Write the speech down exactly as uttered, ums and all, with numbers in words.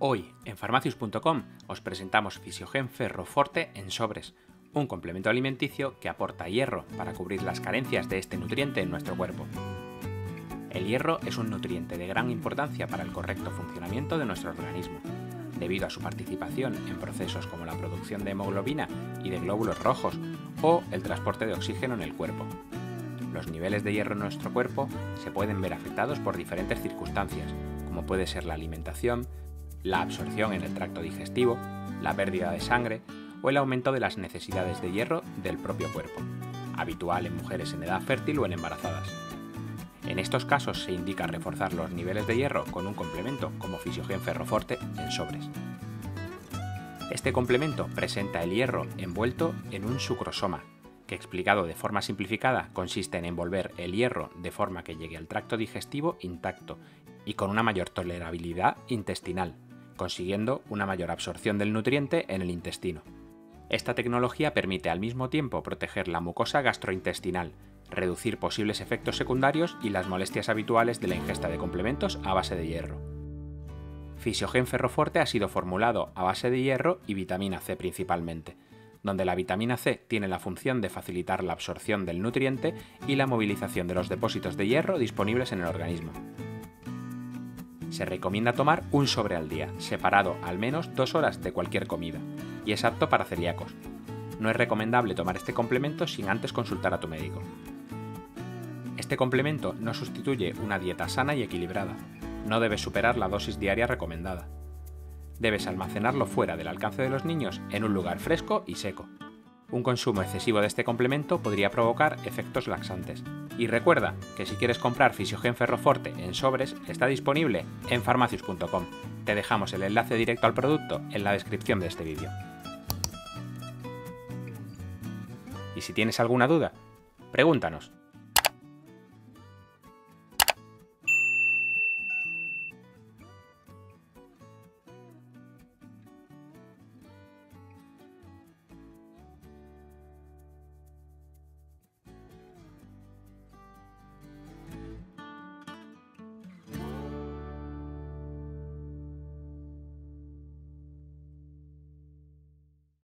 Hoy en Pharmacius punto com os presentamos Fisiogen Ferro Forte en sobres, un complemento alimenticio que aporta hierro para cubrir las carencias de este nutriente en nuestro cuerpo. El hierro es un nutriente de gran importancia para el correcto funcionamiento de nuestro organismo, debido a su participación en procesos como la producción de hemoglobina y de glóbulos rojos o el transporte de oxígeno en el cuerpo. Los niveles de hierro en nuestro cuerpo se pueden ver afectados por diferentes circunstancias, como puede ser la alimentación, la absorción en el tracto digestivo, la pérdida de sangre o el aumento de las necesidades de hierro del propio cuerpo, habitual en mujeres en edad fértil o en embarazadas. En estos casos se indica reforzar los niveles de hierro con un complemento como Fisiogen Ferro Forte en sobres. Este complemento presenta el hierro envuelto en un sucrosoma, que explicado de forma simplificada consiste en envolver el hierro de forma que llegue al tracto digestivo intacto y con una mayor tolerabilidad intestinal, consiguiendo una mayor absorción del nutriente en el intestino. Esta tecnología permite al mismo tiempo proteger la mucosa gastrointestinal, reducir posibles efectos secundarios y las molestias habituales de la ingesta de complementos a base de hierro. Fisiogen Ferro Forte ha sido formulado a base de hierro y vitamina C principalmente, donde la vitamina C tiene la función de facilitar la absorción del nutriente y la movilización de los depósitos de hierro disponibles en el organismo. Se recomienda tomar un sobre al día, separado al menos dos horas de cualquier comida, y es apto para celíacos. No es recomendable tomar este complemento sin antes consultar a tu médico. Este complemento no sustituye una dieta sana y equilibrada. No debes superar la dosis diaria recomendada. Debes almacenarlo fuera del alcance de los niños en un lugar fresco y seco. Un consumo excesivo de este complemento podría provocar efectos laxantes. Y recuerda que si quieres comprar Fisiogen Ferro Forte en sobres, está disponible en Pharmacius punto com. Te dejamos el enlace directo al producto en la descripción de este vídeo. Y si tienes alguna duda, pregúntanos.